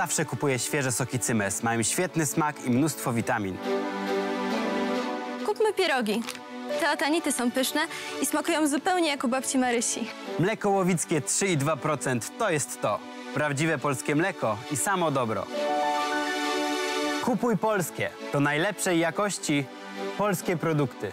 zawsze kupuję świeże soki Cymes. Mają świetny smak i mnóstwo witamin. Kupmy pierogi. Te otanity są pyszne i smakują zupełnie jak u babci Marysi. Mleko łowickie 3,2% to jest to. Prawdziwe polskie mleko i samo dobro. Kupuj polskie. To najlepszej jakości polskie produkty.